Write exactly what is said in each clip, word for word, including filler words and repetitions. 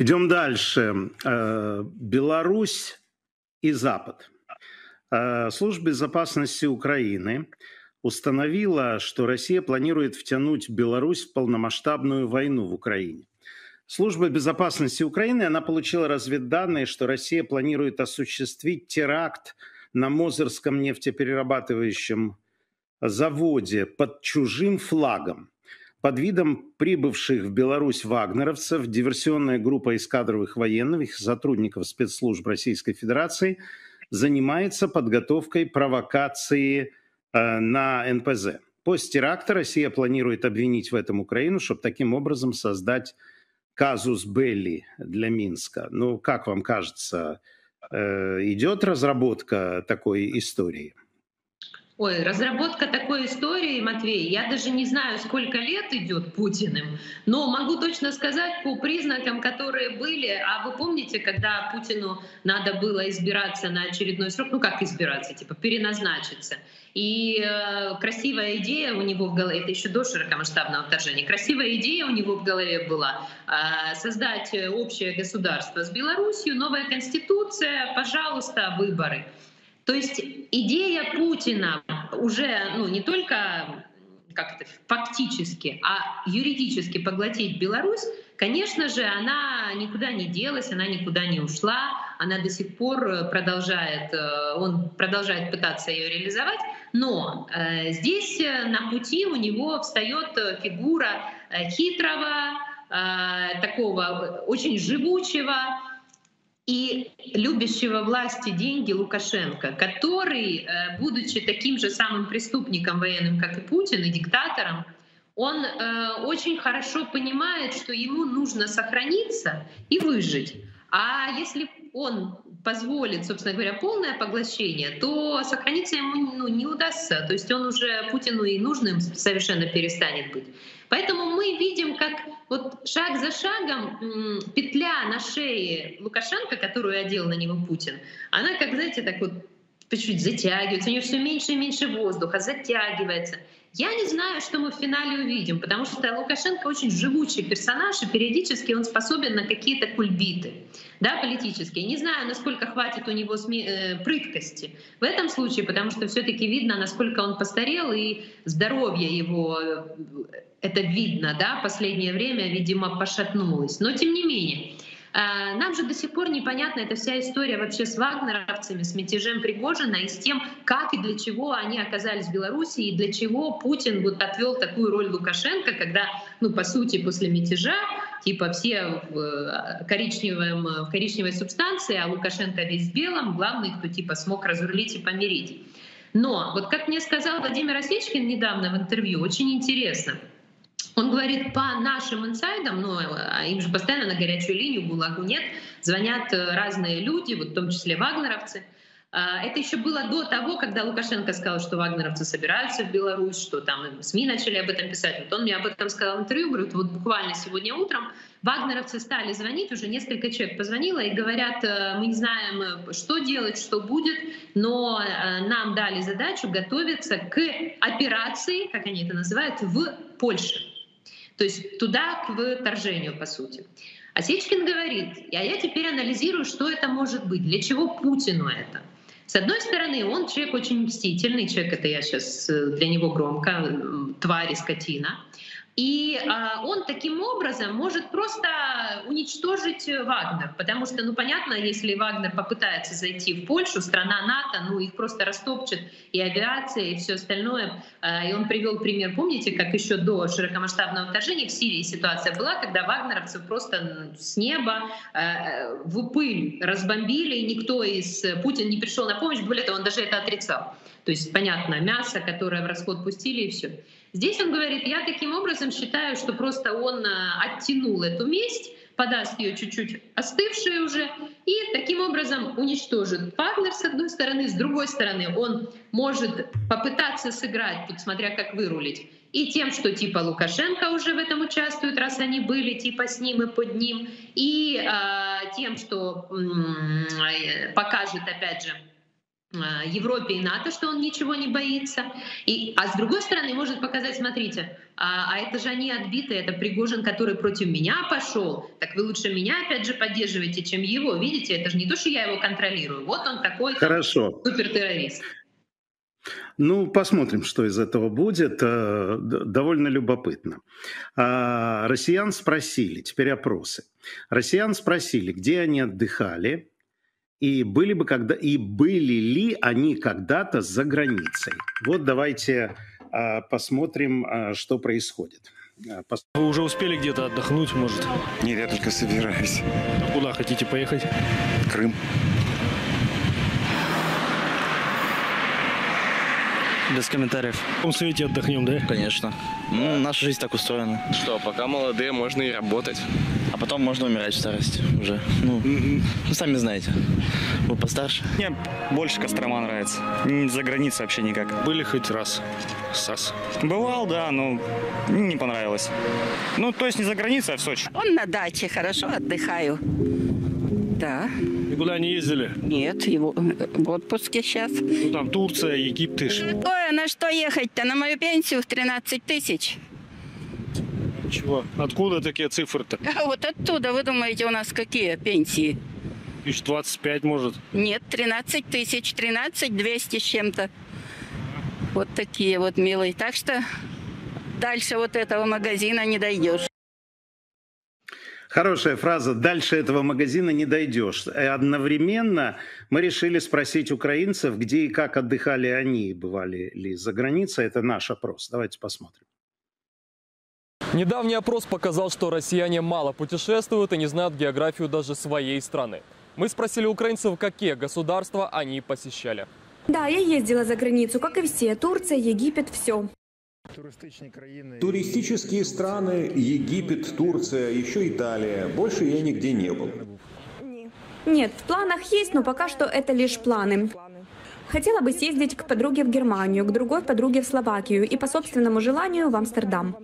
Идем дальше. Беларусь и Запад. Служба безопасности Украины установила, что Россия планирует втянуть Беларусь в полномасштабную войну в Украине. Служба безопасности Украины, она получила разведданные, что Россия планирует осуществить теракт на Мозерском нефтеперерабатывающем заводе под чужим флагом. Под видом прибывших в Беларусь вагнеровцев диверсионная группа из кадровых военных, сотрудников спецслужб Российской Федерации, занимается подготовкой провокации э, на эн пэ зэ. После теракта Россия планирует обвинить в этом Украину, чтобы таким образом создать казус белли для Минска. Ну, как вам кажется, э, идет разработка такой истории? Ой, разработка такой истории, Матвей, я даже не знаю, сколько лет идет Путиным, но могу точно сказать по признакам, которые были. А вы помните, когда Путину надо было избираться на очередной срок, ну как избираться, типа переназначиться? И э, красивая идея у него в голове, это еще до широкомасштабного вторжения, красивая идея у него в голове была э, создать общее государство с Беларусью, новая конституция, пожалуйста, выборы. То есть идея Путина уже, ну, не только как-то фактически, а юридически поглотить Беларусь, конечно же, она никуда не делась, она никуда не ушла, она до сих пор продолжает, он продолжает пытаться ее реализовать, но здесь на пути у него встает фигура хитрого, такого очень живучего и любящего власти деньги Лукашенко, который, будучи таким же самым преступником военным, как и Путин, и диктатором, он э, очень хорошо понимает, что ему нужно сохраниться и выжить. А если он позволит, собственно говоря, полное поглощение, то сохраниться ему, ну, не удастся. То есть он уже Путину и нужным совершенно перестанет быть. Поэтому мы видим, как вот шаг за шагом петля на шее Лукашенко, которую одел на него Путин, она, как, знаете, так вот по чуть-чуть затягивается, у нее все меньше и меньше воздуха, затягивается. Я не знаю, что мы в финале увидим, потому что Лукашенко очень живучий персонаж, и периодически он способен на какие-то кульбиты, да, политические. Не знаю, насколько хватит у него прыткости в этом случае, потому что все-таки видно, насколько он постарел, и здоровье его, это видно, да, последнее время, видимо, пошатнулось. Но тем не менее, нам же до сих пор непонятна эта вся история вообще с вагнеровцами, с мятежем Пригожина и с тем, как и для чего они оказались в Беларуси, и для чего Путин вот отвел такую роль Лукашенко, когда, ну, по сути, после мятежа, типа все в, коричневом, в коричневой субстанции, а Лукашенко весь в белом, главный, кто типа смог разрулить и помирить. Но вот как мне сказал Владимир Осечкин недавно в интервью, очень интересно. Он говорит, по нашим инсайдам, ну, им же постоянно на горячую линию, ГУЛАГу нет, звонят разные люди, вот в том числе вагнеровцы. Это еще было до того, когда Лукашенко сказал, что вагнеровцы собираются в Беларусь, что там СМИ начали об этом писать. Вот он мне об этом сказал в интервью, говорит, вот буквально сегодня утром вагнеровцы стали звонить, уже несколько человек позвонило и говорят, мы не знаем, что делать, что будет, но нам дали задачу готовиться к операции, как они это называют, в Польше. То есть туда, к вторжению, по сути. Осечкин говорит, а я теперь анализирую, что это может быть, для чего Путину это. С одной стороны, он человек очень мстительный, человек, это я сейчас для него громко, тварь и скотина. И э, он таким образом может просто уничтожить Вагнер, потому что, ну понятно, если Вагнер попытается зайти в Польшу, страна НАТО, ну их просто растопчет и авиация, и все остальное. Э, и он привел пример, помните, как еще до широкомасштабного вторжения в Сирии ситуация была, когда вагнеровцев просто с неба э, в пыль разбомбили, и никто из Путин не пришел на помощь, более того, он даже это отрицал. То есть, понятно, мясо, которое в расход пустили, и все. Здесь он говорит, я таким образом считаю, что просто он оттянул эту месть, подаст ее чуть-чуть остывшей уже, и таким образом уничтожит Вагнер с одной стороны, с другой стороны он может попытаться сыграть, тут смотря как вырулить, и тем, что типа Лукашенко уже в этом участвует, раз они были типа с ним и под ним, и э, тем, что э, покажет опять же, Европе и НАТО, что он ничего не боится. И, а с другой стороны, может показать, смотрите, а, а это же они отбитые, это Пригожин, который против меня пошел, так вы лучше меня опять же поддерживаете, чем его. Видите, это же не то, что я его контролирую. Вот он такой супертеррорист. Ну, посмотрим, что из этого будет. Довольно любопытно. Россиян спросили, теперь опросы. Россиян спросили, где они отдыхали, И были, бы когда, и были ли они когда-то за границей? Вот давайте а, посмотрим, а, что происходит. Пос... Вы уже успели где-то отдохнуть, может? Нет, я только собираюсь. А куда хотите поехать? Крым. Без комментариев. В каком свете отдохнем, да? Конечно. Ну, наша жизнь так устроена. Что, пока молодые, можно и работать. А потом можно умирать в старости уже. Ну, mm-hmm. ну сами знаете. Вы постарше. Мне больше Кострома нравится. За границей вообще никак. Были хоть раз? САС. Бывал, да, но не понравилось. Ну, то есть не за границей, а в Сочи. Он на даче, хорошо отдыхаю. Да. Никуда не ездили? Нет, его в отпуске сейчас. Ну, там Турция, Египет. Какое, на что ехать-то? На мою пенсию в тринадцать тысяч. Чего? Откуда такие цифры-то? А вот оттуда, вы думаете, у нас какие пенсии? Тысяч двадцать пять, может? Нет, тринадцать тысяч, тринадцать двести с чем-то. Вот такие вот, милые. Так что дальше вот этого магазина не дойдешь. Хорошая фраза «дальше этого магазина не дойдешь». И одновременно мы решили спросить украинцев, где и как отдыхали они, бывали ли за границей. Это наш опрос. Давайте посмотрим. Недавний опрос показал, что россияне мало путешествуют и не знают географию даже своей страны. Мы спросили украинцев, какие государства они посещали. Да, я ездила за границу, как и все. Турция, Египет, все. Туристические страны, Египет, Турция, еще Италия. Больше я нигде не был. Нет, в планах есть, но пока что это лишь планы. Хотела бы съездить к подруге в Германию, к другой подруге в Словакию и по собственному желанию в Амстердам.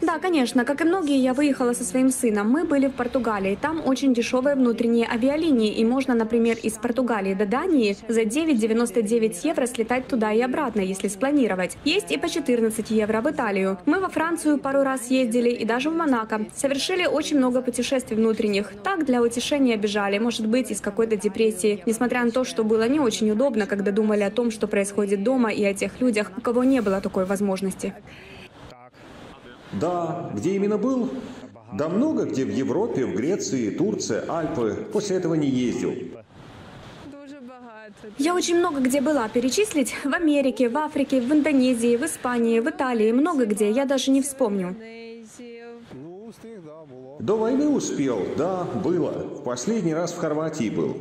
Да, конечно, как и многие, я выехала со своим сыном. Мы были в Португалии, там очень дешевые внутренние авиалинии, и можно, например, из Португалии до Дании за девять девяносто девять евро слетать туда и обратно, если спланировать. Есть и по четырнадцать евро в Италию. Мы во Францию пару раз ездили и даже в Монако. Совершили очень много путешествий внутренних. Так, для утешения бежали, может быть, из какой-то депрессии. Несмотря на то, что было не очень удобно, когда думали о том, что происходит дома, и о тех людях, у кого не было такой возможности. Да, где именно был? Да много где в Европе, в Греции, Турция, Альпы. После этого не ездил. Я очень много где была. Перечислить? В Америке, в Африке, в Индонезии, в Испании, в Италии. Много где. Я даже не вспомню. До войны успел. Да, было. В последний раз в Хорватии был.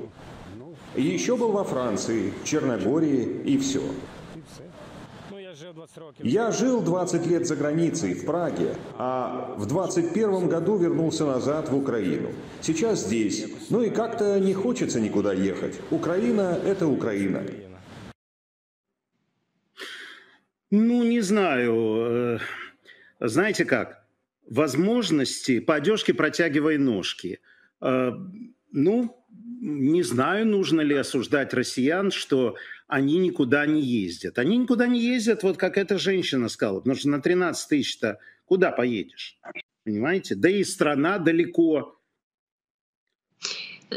Еще был во Франции, Черногории и все. Я жил двадцать лет за границей, в Праге, а в двадцать первом году вернулся назад в Украину. Сейчас здесь. Ну и как-то не хочется никуда ехать. Украина – это Украина. Ну, не знаю. Знаете как? Возможности по одежке протягивай ножки. Ну, не знаю, нужно ли осуждать россиян, что они никуда не ездят. Они никуда не ездят, вот как эта женщина сказала, потому что на тринадцать тысяч-то куда поедешь? Понимаете? Да и страна далеко.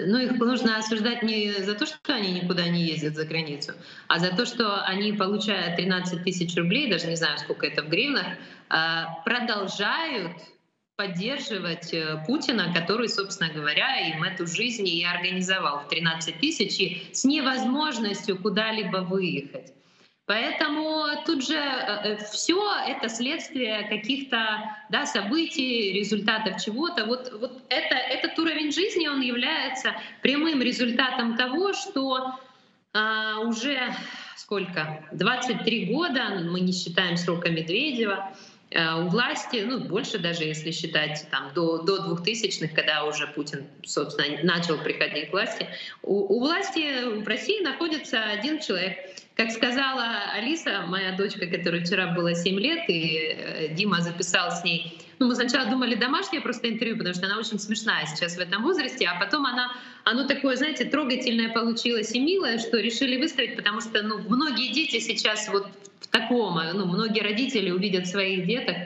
Ну, их нужно осуждать не за то, что они никуда не ездят за границу, а за то, что они, получая тринадцать тысяч рублей, даже не знаю, сколько это в гривнах, продолжают поддерживать Путина, который, собственно говоря, им эту жизнь и организовал в тринадцать тысяч и с невозможностью куда-либо выехать. Поэтому тут же все это следствие каких-то, да, событий, результатов чего-то. Вот, вот это, этот уровень жизни, он является прямым результатом того, что а, уже сколько? двадцать три года, мы не считаем срока Медведева, у власти, ну, больше даже, если считать, там, до, до двухтысячных, когда уже Путин, собственно, начал приходить к власти, у, у власти в России находится один человек, Как сказала Алиса, моя дочка, которой вчера было семь лет, и Дима записал с ней. Ну, мы сначала думали домашнее просто интервью, потому что она очень смешная сейчас в этом возрасте, а потом она, оно такое, знаете, трогательное получилось и милое, что решили выставить, потому что ну, многие дети сейчас вот в таком, ну, многие родители увидят своих деток.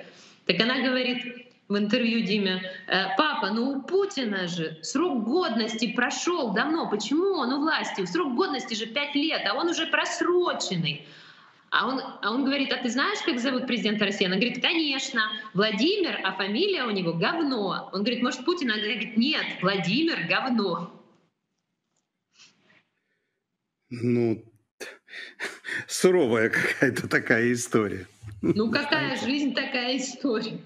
Так она говорит в интервью Диме: папа, ну у Путина же срок годности прошел давно, почему он у власти? Срок годности же пять лет, а он уже просроченный. А он, а он говорит: а ты знаешь, как зовут президента России? Она говорит: конечно, Владимир, а фамилия у него говно. Он говорит: может, Путин? Она говорит: нет, Владимир говно. Ну, суровая какая-то такая история. Ну, какая жизнь, такая история.